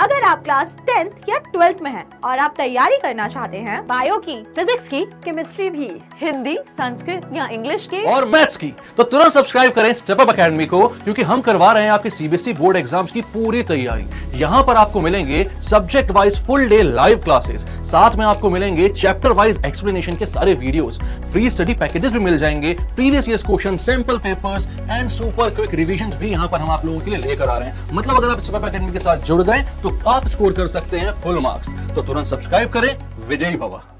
अगर आप class 10th या 12th में हैं और आप तैयारी करना चाहते हैं बायो की, फिजिक्स की, केमिस्ट्री भी, हिंदी, संस्कृत या इंग्लिश की और मैथ्स की, तो तुरंत सब्सक्राइब करें स्टेप अप अकेडमी को, क्योंकि हम करवा रहे हैं आपके सीबीएसई बोर्ड एग्जाम्स की पूरी तैयारी। यहाँ पर आपको मिलेंगे subject wise full day live classes, साथ में आपको मिलेंगे चैप्टर वाइज एक्सप्लेनेशन के सारे वीडियोस, फ्री स्टडी पैकेजेस भी मिल जाएंगे, previous year question, sample papers and super quick revision भी यहाँ पर हम आप लोगों के लिए लेकर आ रहे हैं। मतलब अगर आप स्टेप अप अकेडमी के साथ जुड़ गए तो आप स्कोर कर सकते हैं फुल मार्क्स। तो तुरंत सब्सक्राइब करें। विजयी भवा।